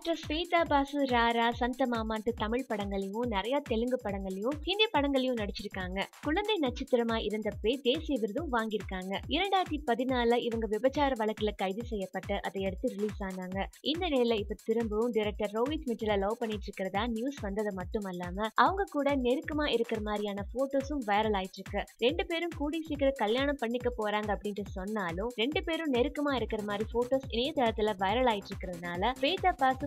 Actor Swetha Basu Rara, Santamamanta Tamil Padangalio, Narea Telugu Padangalio, Hindi Padangalio Nachirkanga, Kulande Nachitrama Idanta Pay, Desi Virdu Wangirkanga, Iradati Padinala, even the Vipachar Valakla Kaidi Sayapata at the Earth Release Ananga. In the Nela Ipatirambum, director Rohit Mittal Lopani Chikrada, news Vanda the Matumalama, Anga Kuda, Nerkama Irkamariana, photos of viral Ichika, Rendaperum Kudi Sikra Kalana Pandika Poranga Pinta Sonalo, Rendaperum Nerkama Irkamari photos in either viral Ichikanala, Swetha Basu.